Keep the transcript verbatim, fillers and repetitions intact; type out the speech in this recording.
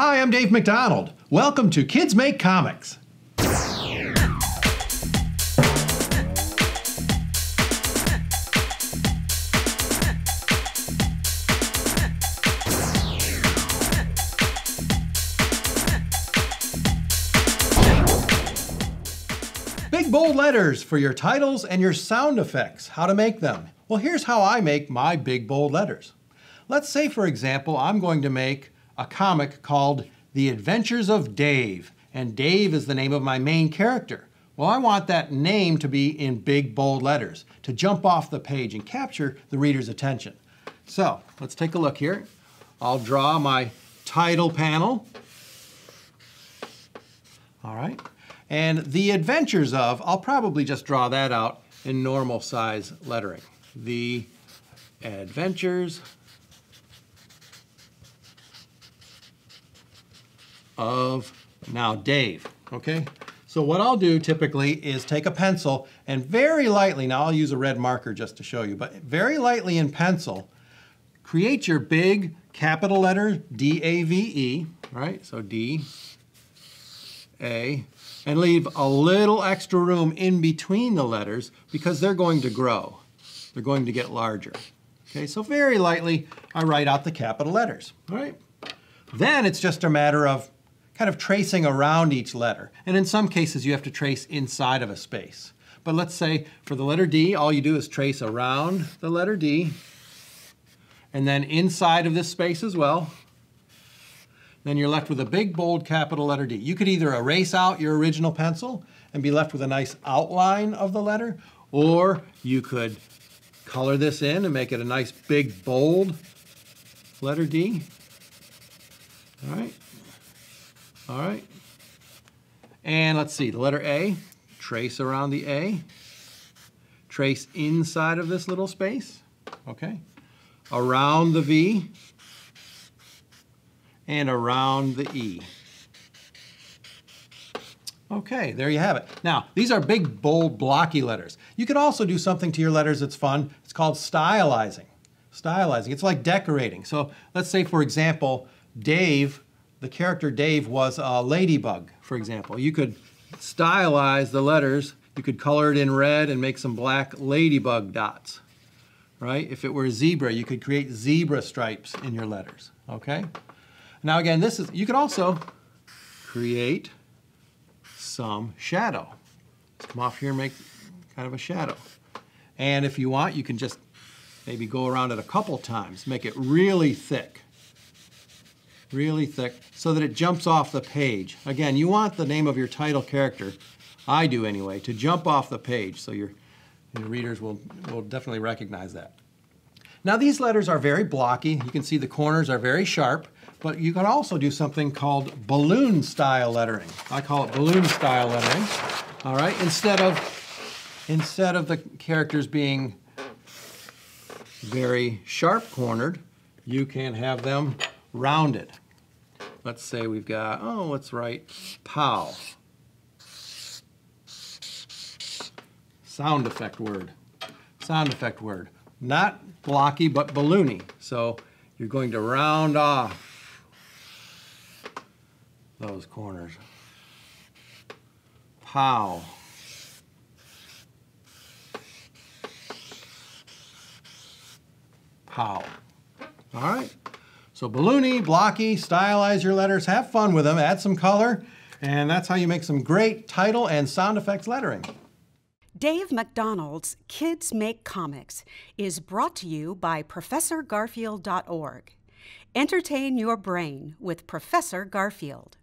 Hi, I'm Dave McDonald. Welcome to Kids Make Comics. Big bold letters for your titles and your sound effects, how to make them. Well, here's how I make my big bold letters. Let's say, for example, I'm going to make a comic called The Adventures of Dave, and Dave is the name of my main character. Well, I want that name to be in big bold letters to jump off the page and capture the reader's attention. So let's take a look here. I'll draw my title panel. All right. And The Adventures of, I'll probably just draw that out in normal size lettering. The Adventures of, now, Dave, okay? So what I'll do typically is take a pencil and very lightly, now I'll use a red marker just to show you, but very lightly in pencil, create your big capital letter D A V E, all right? So D, A, and leave a little extra room in between the letters because they're going to grow. They're going to get larger. Okay, so very lightly, I write out the capital letters, all right? Then it's just a matter of kind of tracing around each letter. And in some cases, you have to trace inside of a space. But let's say for the letter D, all you do is trace around the letter D, and then inside of this space as well. Then you're left with a big, bold, capital letter D. You could either erase out your original pencil and be left with a nice outline of the letter, or you could color this in and make it a nice, big, bold letter D. All right. All right. And let's see, the letter A, trace around the A, trace inside of this little space, okay, around the V, and around the E. Okay, there you have it. Now, these are big, bold, blocky letters. You can also do something to your letters that's fun. It's called stylizing. Stylizing, it's like decorating. So let's say, for example, Dave, the character Dave was a ladybug, for example. You could stylize the letters. You could color it in red and make some black ladybug dots, right? If it were a zebra, you could create zebra stripes in your letters, okay? Now again, this is, you can also create some shadow. Let's come off here and make kind of a shadow. And if you want, you can just maybe go around it a couple times, make it really thick, really thick, so that it jumps off the page. Again, you want the name of your title character, I do anyway, to jump off the page, so your, your readers will, will definitely recognize that. Now these letters are very blocky. You can see the corners are very sharp. But you can also do something called balloon style lettering. I call it balloon style lettering. All right, instead of, instead of the characters being very sharp cornered, you can have them rounded. Let's say we've got, oh, let's write pow. Sound effect word, sound effect word. Not blocky, but balloony. So you're going to round off those corners. Pow. Pow. All right. So balloony, blocky, stylize your letters, have fun with them, add some color, and that's how you make some great title and sound effects lettering. Dave McDonald's Kids Make Comics is brought to you by Professor Garfield dot org. Entertain your brain with Professor Garfield.